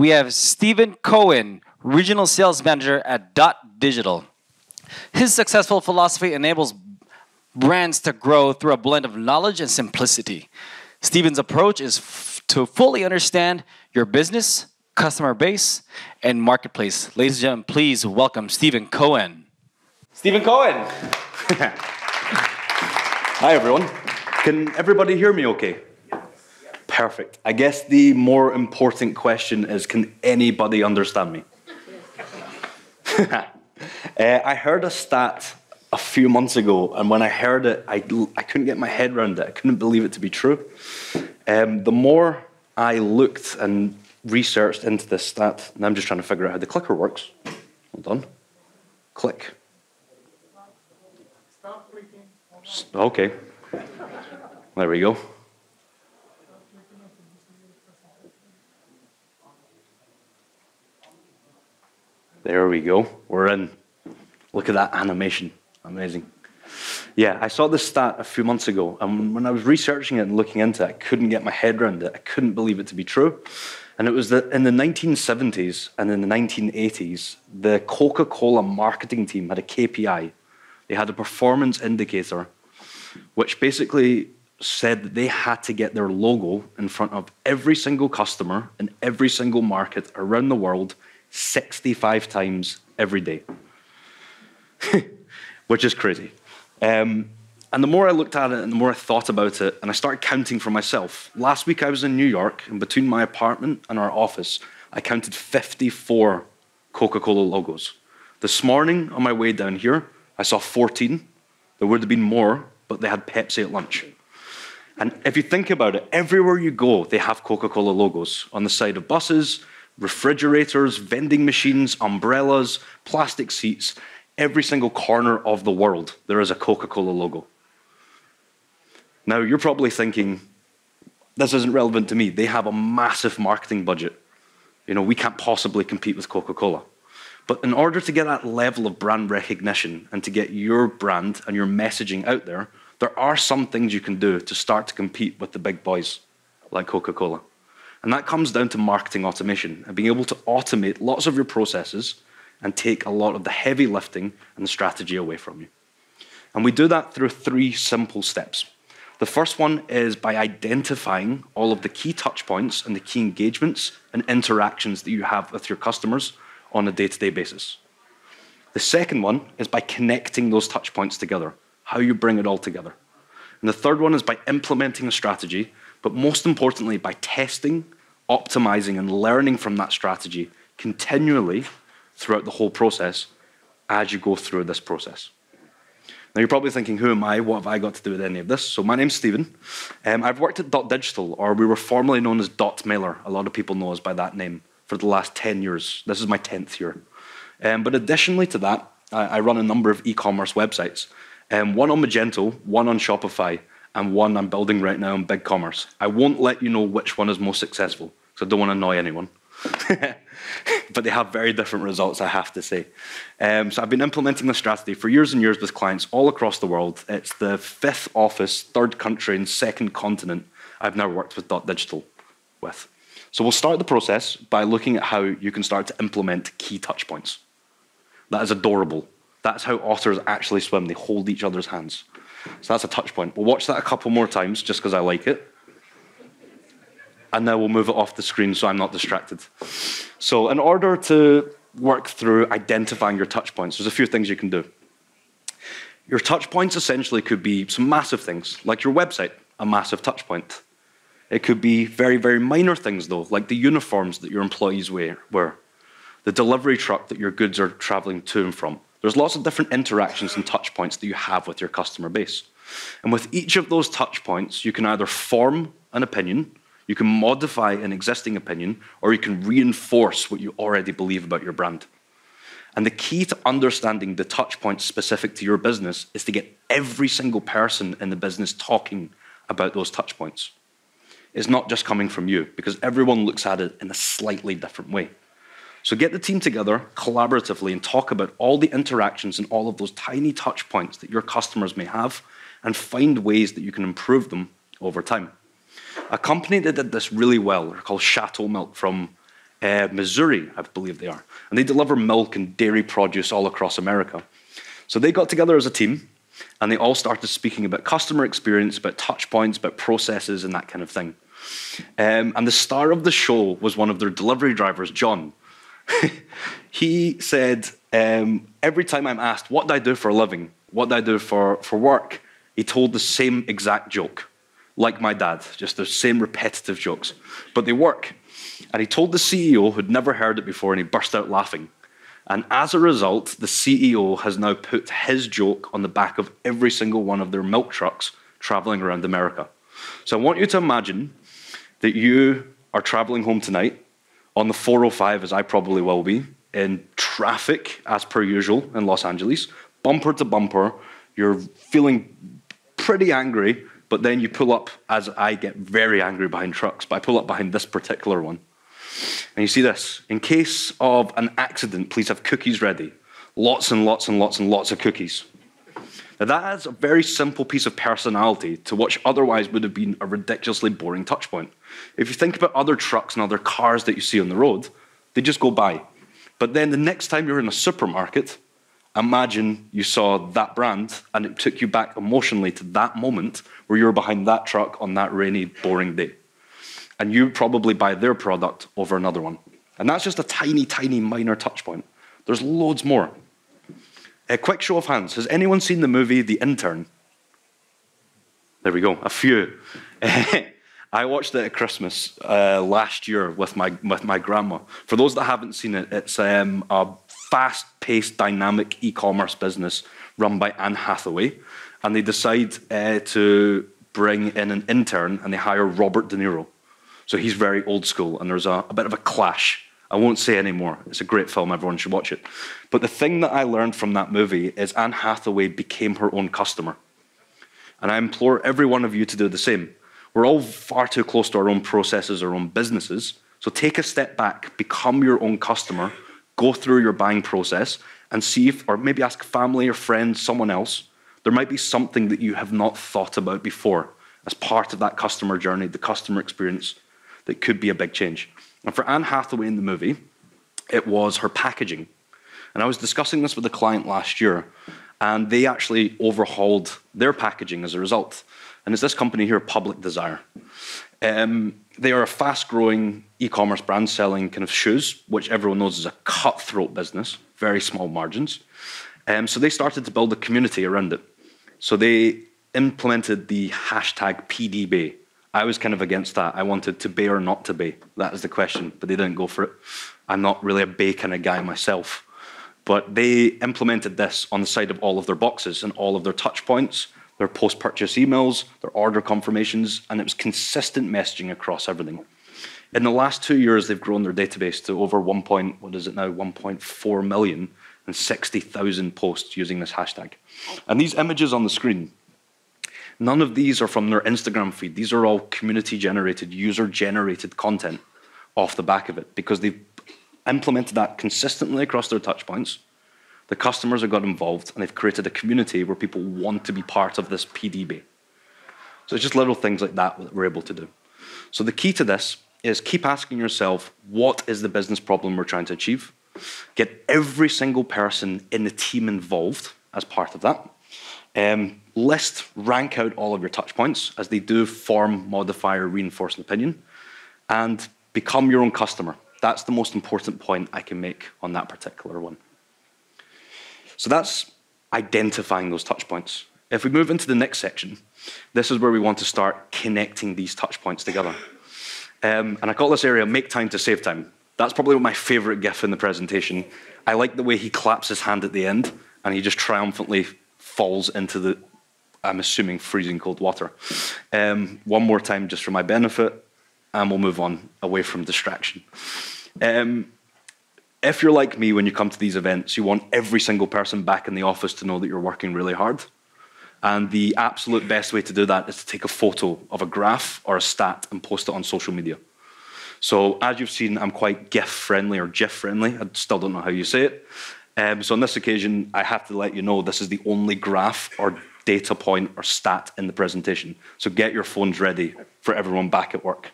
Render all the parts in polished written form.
we have Stephen Cohen, Regional Sales Manager at dotdigital. His successful philosophy enables brands to grow through a blend of knowledge and simplicity. Stephen's approach is to fully understand your business, customer base, and marketplace. Ladies and gentlemen, please welcome Stephen Cohen. Stephen Cohen. Hi, everyone. Can everybody hear me okay? Yes. Perfect. I guess the more important question is, can anybody understand me? I heard a stat a few months ago, and when I heard it, I couldn't get my head around it. I couldn't believe it to be true. The more I looked and researched into this stat, and I'm just trying to figure out how the clicker works. Hold on. Click. Stop clicking. Okay. There we go. There we go. We're in. Look at that animation. Amazing. Yeah, I saw this stat a few months ago, and when I was researching it and looking into it, I couldn't get my head around it. I couldn't believe it to be true. And it was that in the 1970s and in the 1980s, the Coca-Cola marketing team had a KPI. They had a performance indicator, which basically said that they had to get their logo in front of every single customer in every single market around the world 65 times every day. Which is crazy. And the more I looked at it and the more I thought about it, and I started counting for myself. Last week I was in New York, and between my apartment and our office, I counted 54 Coca-Cola logos. This morning, on my way down here, I saw 14. There would have been more, but they had Pepsi at lunch. And if you think about it, everywhere you go, they have Coca-Cola logos on the side of buses, refrigerators, vending machines, umbrellas, plastic seats. Every single corner of the world, there is a Coca-Cola logo. Now, you're probably thinking, this isn't relevant to me. They have a massive marketing budget. You know, we can't possibly compete with Coca-Cola. But in order to get that level of brand recognition and to get your brand and your messaging out there are some things you can do to start to compete with the big boys like Coca-Cola. And that comes down to marketing automation and being able to automate lots of your processes and take a lot of the heavy lifting and the strategy away from you. And we do that through three simple steps. The first one is by identifying all of the key touch points and the key engagements and interactions that you have with your customers on a day-to-day basis. The second one is by connecting those touch points together, how you bring it all together. And the third one is by implementing a strategy, but most importantly, by testing, optimizing, and learning from that strategy continually throughout the whole process as you go through this process. Now, you're probably thinking, who am I? What have I got to do with any of this? So my name's Stephen. I've worked at dotdigital, or we were formerly known as Dot Mailer. A lot of people know us by that name for the last 10 years. This is my 10th year. But additionally to that, I run a number of e-commerce websites, one on Magento, one on Shopify, and one I'm building right now on BigCommerce. I won't let you know which one is most successful, because I don't want to annoy anyone. But they have very different results, I have to say. So I've been implementing this strategy for years and years with clients all across the world. It's the 5th office, 3rd country, and 2nd continent I've now worked with dotdigital with. So we'll start the process by looking at how you can start to implement key touch points. That is adorable. That's how otters actually swim. They hold each other's hands. So that's a touch point. We'll watch that a couple more times just because I like it. And now we'll move it off the screen so I'm not distracted. So in order to work through identifying your touch points, there's a few things you can do. Your touch points essentially could be some massive things, like your website, a massive touch point. It could be very, very minor things, though, like the uniforms that your employees wear, the delivery truck that your goods are traveling to and from. There's lots of different interactions and touch points that you have with your customer base. And with each of those touch points, you can either form an opinion, you can modify an existing opinion, or you can reinforce what you already believe about your brand. And the key to understanding the touch points specific to your business is to get every single person in the business talking about those touch points. It's not just coming from you, because everyone looks at it in a slightly different way. So get the team together collaboratively and talk about all the interactions and all of those tiny touch points that your customers may have, and find ways that you can improve them over time. A company that did this really well are called Chateau Milk from Missouri, I believe they are. And they deliver milk and dairy produce all across America. So they got together as a team, and they all started speaking about customer experience, about touch points, about processes, and that kind of thing. And the star of the show was one of their delivery drivers, John. He said, every time I'm asked, what do I do for a living? What do I do for work? He told the same exact joke, like my dad, just the same repetitive jokes. But they work. And he told the CEO, who'd never heard it before, and he burst out laughing. And as a result, the CEO has now put his joke on the back of every single one of their milk trucks traveling around America. So I want you to imagine that you are traveling home tonight on the 405, as I probably will be, in traffic, as per usual, in Los Angeles, bumper to bumper. You're feeling pretty angry, but then you pull up, as I get very angry behind trucks, but I pull up behind this particular one. And you see this: in case of an accident, please have cookies ready. Lots and lots and lots and lots of cookies. Now that is a very simple piece of personality to what otherwise would have been a ridiculously boring touch point. If you think about other trucks and other cars that you see on the road, they just go by. But then the next time you're in a supermarket, imagine you saw that brand and it took you back emotionally to that moment where you were behind that truck on that rainy, boring day. And you probably buy their product over another one. And that's just a tiny, tiny, minor touch point. There's loads more. A quick show of hands. Has anyone seen the movie The Intern? There we go, a few. I watched it at Christmas last year with my grandma. For those that haven't seen it, it's a fast-paced, dynamic e-commerce business run by Anne Hathaway. And they decide to bring in an intern, and they hire Robert De Niro. So he's very old school, and there's a bit of a clash. I won't say any more. It's a great film. Everyone should watch it. But the thing that I learned from that movie is Anne Hathaway became her own customer. And I implore every one of you to do the same. We're all far too close to our own processes, our own businesses. So take a step back, become your own customer, go through your buying process, and see if, or maybe ask family or friends, someone else. There might be something that you have not thought about before as part of that customer journey, the customer experience. That could be a big change. And for Anne Hathaway in the movie, it was her packaging. And I was discussing this with a client last year, and they actually overhauled their packaging as a result. And it's this company here, Public Desire. They are a fast-growing e-commerce brand selling kind of shoes, which everyone knows is a cutthroat business, very small margins. So they started to build a community around it. So they implemented the hashtag PDBay. I was kind of against that. I wanted to bay or not to bay. That is the question, but they didn't go for it. I'm not really a bay kind of guy myself. But they implemented this on the side of all of their boxes and all of their touch points, their post-purchase emails, their order confirmations, and it was consistent messaging across everything. In the last 2 years, they've grown their database to over 1.4 million and 60,000 posts using this hashtag. And these images on the screen, none of these are from their Instagram feed. These are all community-generated, user-generated content off the back of it, because they've implemented that consistently across their touchpoints. The customers have got involved, and they've created a community where people want to be part of this PDB. So it's just little things like that that we're able to do. So the key to this is keep asking yourself, what is the business problem we're trying to achieve? Get every single person in the team involved as part of that. List, rank out all of your touch points, as they do form, modify, or reinforce an opinion, and become your own customer. That's the most important point I can make on that particular one. So that's identifying those touch points. If we move into the next section, this is where we want to start connecting these touch points together. And I call this area, make time to save time. That's probably my favorite GIF in the presentation. I like the way he claps his hand at the end, and he just triumphantly falls into the, I'm assuming, freezing cold water. One more time, just for my benefit, and we'll move on away from distraction. If you're like me, when you come to these events, you want every single person back in the office to know that you're working really hard. And the absolute best way to do that is to take a photo of a graph or a stat and post it on social media. So as you've seen, I'm quite GIF-friendly or GIF-friendly. I still don't know how you say it. So on this occasion, I have to let you know this is the only graph or data point or stat in the presentation. So get your phones ready for everyone back at work.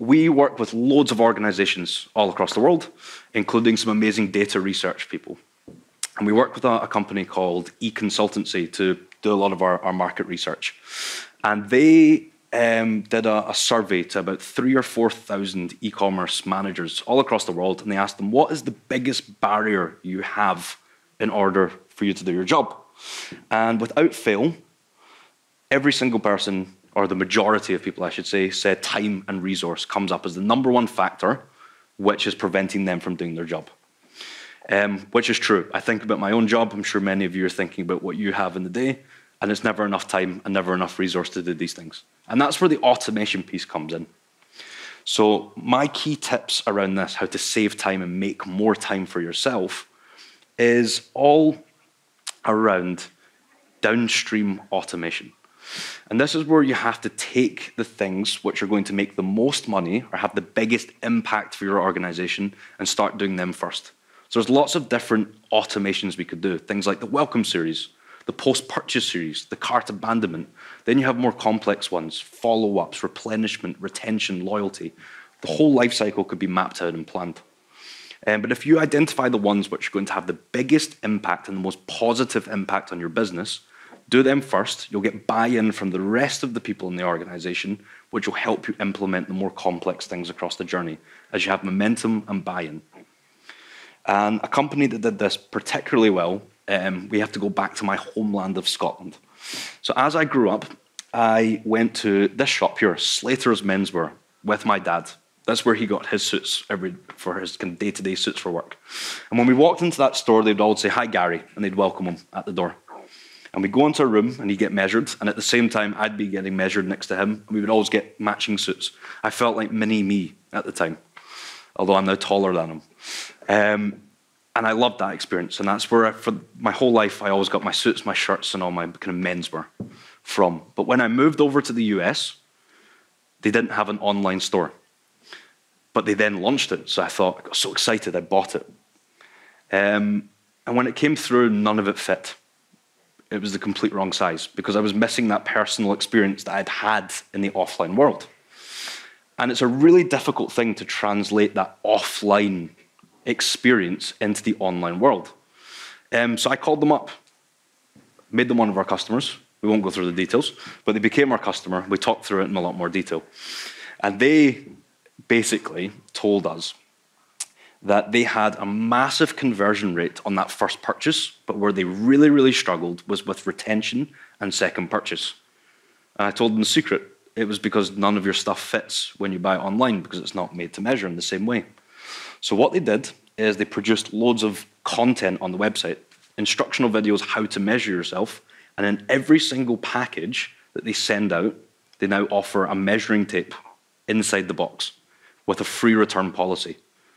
We work with loads of organizations all across the world, including some amazing data research people. And we work with a company called eConsultancy to do a lot of our market research. And they did a survey to about 3,000 or 4,000 e-commerce managers all across the world, and they asked them, what is the biggest barrier you have in order for you to do your job? And without fail, every single person, or the majority of people, I should say, said time and resource comes up as the #1 factor, which is preventing them from doing their job. Which is true. I think about my own job. I'm sure many of you are thinking about what you have in the day, and it's never enough time and never enough resource to do these things. And that's where the automation piece comes in. So my key tips around this, how to save time and make more time for yourself, is all around downstream automation. And this is where you have to take the things which are going to make the most money or have the biggest impact for your organization and start doing them first. So there's lots of different automations we could do, things like the welcome series, the post-purchase series, the cart abandonment. Then you have more complex ones, follow-ups, replenishment, retention, loyalty. The whole life cycle could be mapped out and planned. But if you identify the ones which are going to have the biggest impact and the most positive impact on your business, do them first. You'll get buy-in from the rest of the people in the organization, which will help you implement the more complex things across the journey as you have momentum and buy-in. And a company that did this particularly well, we have to go back to my homeland of Scotland. So as I grew up, I went to this shop here, Slater's Menswear, with my dad. That's where he got his suits for his day-to-day suits for work. And when we walked into that store, they'd all say, "Hi, Gary," and they'd welcome him at the door. And we'd go into a room and he'd get measured, and at the same time, I'd be getting measured next to him, and we would always get matching suits. I felt like mini-me at the time, although I'm now taller than him. And I loved that experience, and that's where, for my whole life, I always got my suits, my shirts, and all my kind of menswear from. But when I moved over to the US, they didn't have an online store. But they then launched it, so I thought, I got so excited, I bought it. And when it came through, none of it fit. It was the complete wrong size, because I was missing that personal experience that I'd had in the offline world. And it's a really difficult thing to translate that offline experience into the online world. So I called them up, made them one of our customers. We won't go through the details, but they became our customer. We talked through it in a lot more detail. And they basically told us that they had a massive conversion rate on that first purchase, but where they really, really struggled was with retention and second purchase. And I told them the secret. It was because none of your stuff fits when you buy it online, because it's not made to measure in the same way. So what they did is they produced loads of content on the website, instructional videos, how to measure yourself, and in every single package that they send out, they now offer a measuring tape inside the box with a free return policy.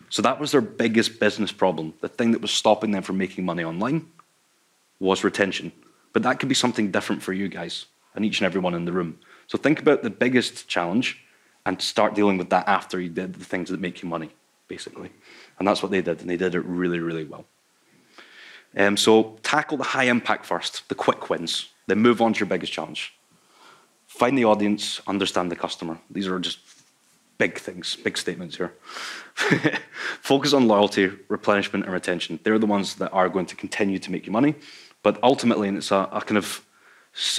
So that was their biggest business problem. The thing that was stopping them from making money online was retention. But that could be something different for you guys and each and everyone in the room. So think about the biggest challenge and start dealing with that after you did the things that make you money, basically. And that's what they did, and they did it really, really well. So tackle the high impact first, the quick wins, then move on to your biggest challenge. Find the audience, understand the customer. These are just big things, big statements here. Focus on loyalty, replenishment, and retention. They're the ones that are going to continue to make you money. But ultimately, and it's a kind of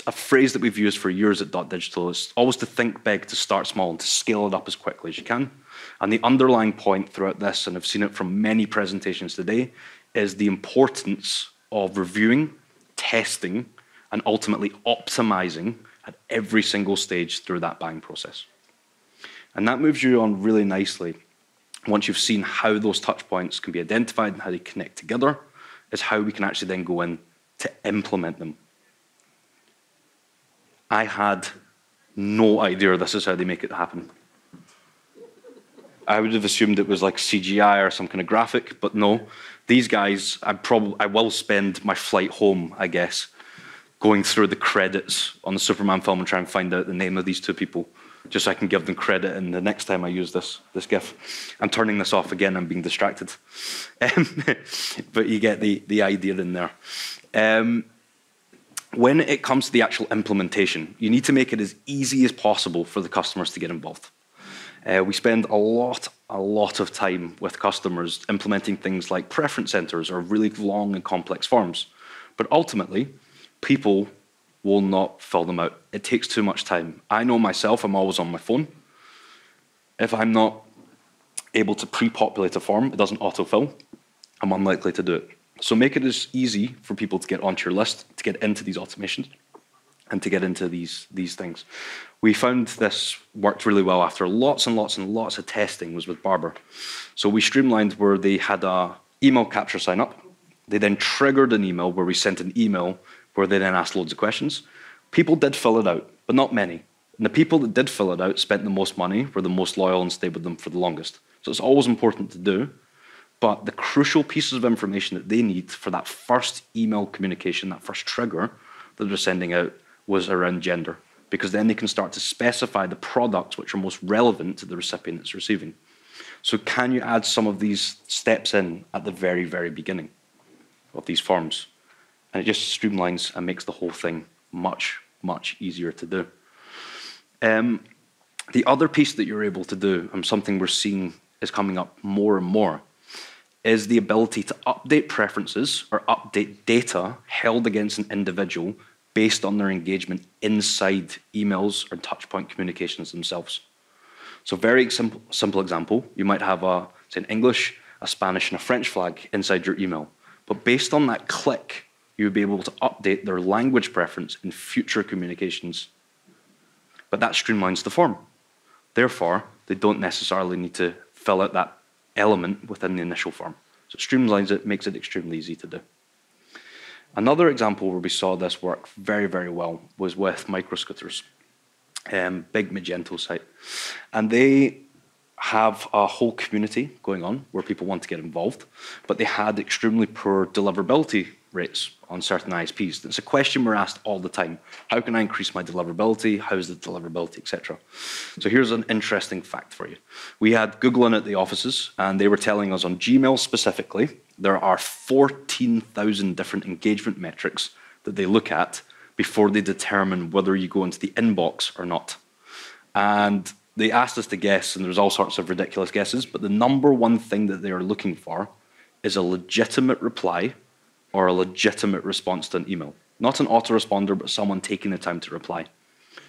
a phrase that we've used for years at dotdigital, is always to think big, to start small, and to scale it up as quickly as you can. And the underlying point throughout this, and I've seen it from many presentations today, is the importance of reviewing, testing, and ultimately optimizing at every single stage through that buying process. And that moves you on really nicely. Once you've seen how those touch points can be identified and how they connect together, is how we can actually then go in to implement them. I had no idea this is how they make it happen. I would have assumed it was like CGI or some kind of graphic, but no. These guys, I will spend my flight home, I guess, going through the credits on the Superman film and try and find out the name of these two people, just so I can give them credit, and the next time I use this GIF. I'm turning this off again, I'm being distracted. But you get the idea in there. When it comes to the actual implementation, you need to make it as easy as possible for the customers to get involved. We spend a lot of time with customers implementing things like preference centers or really long and complex forms. But ultimately, people will not fill them out. It takes too much time. I know myself, I'm always on my phone. If I'm not able to pre-populate a form, it doesn't autofill, I'm unlikely to do it. So make it as easy for people to get onto your list, to get into these automations, and to get into these things. We found this worked really well after lots and lots of testing was with Barber. So we streamlined where they had an email capture sign up. They then triggered an email where we sent an email where they then asked loads of questions. People did fill it out, but not many. And the people that did fill it out spent the most money, were the most loyal, and stayed with them for the longest. So it's always important to do, but the crucial pieces of information that they need for that first email communication, that first trigger that they're sending out, was around gender, because then they can start to specify the products which are most relevant to the recipient that's receiving. So can you add some of these steps in at the very, very beginning of these forms? And it just streamlines and makes the whole thing much, much easier to do. The other piece that you're able to do, and something we're seeing is coming up more and more, is the ability to update preferences or update data held against an individual based on their engagement inside emails or touchpoint communications themselves. So very simple example, you might have say an English, a Spanish, and a French flag inside your email. But based on that click, you would be able to update their language preference in future communications. But that streamlines the form. Therefore, they don't necessarily need to fill out that element within the initial form. So it streamlines it, makes it extremely easy to do. Another example where we saw this work very, very well was with MicroScooters, big Magento site. And they have a whole community going on where people want to get involved, but they had extremely poor deliverability rates on certain ISPs. It's a question we're asked all the time. How can I increase my deliverability? How's the deliverability, etc.? So here's an interesting fact for you. We had Google in at the offices, and they were telling us on Gmail specifically, there are 14,000 different engagement metrics that they look at before they determine whether you go into the inbox or not. And they asked us to guess, and there's all sorts of ridiculous guesses, but the number one thing that they are looking for is a legitimate reply or a legitimate response to an email. Not an autoresponder, but someone taking the time to reply.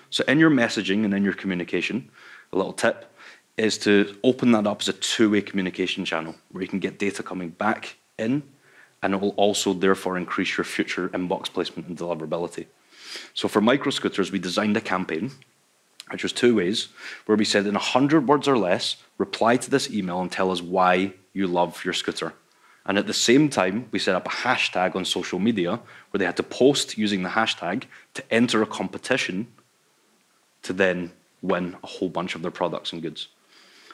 So in your messaging and in your communication, a little tip is to open that up as a two-way communication channel where you can get data coming back in, and it will also therefore increase your future inbox placement and deliverability. So for MicroScooters, we designed a campaign, which was two ways, where we said in 100 words or less, reply to this email and tell us why you love your scooter. And at the same time, we set up a hashtag on social media where they had to post using the hashtag to enter a competition to then win a whole bunch of their products and goods.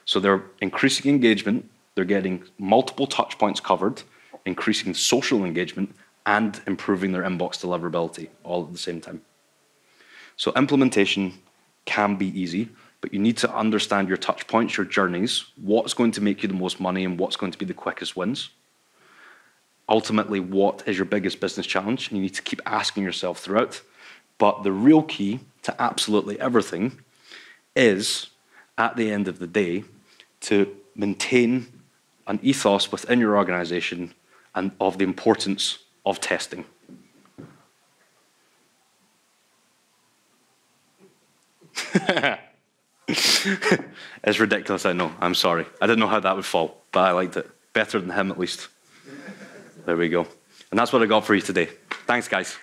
So they're increasing engagement, they're getting multiple touch points covered, increasing social engagement, and improving their inbox deliverability all at the same time. So implementation can be easy, but you need to understand your touch points, your journeys, what's going to make you the most money and what's going to be the quickest wins. Ultimately, what is your biggest business challenge? And you need to keep asking yourself throughout. But the real key to absolutely everything is, at the end of the day, to maintain an ethos within your organization and of the importance of testing. It's ridiculous, I know. I'm sorry. I didn't know how that would fall, but I liked it. Better than him, at least. There we go. And that's what I got for you today. Thanks, guys.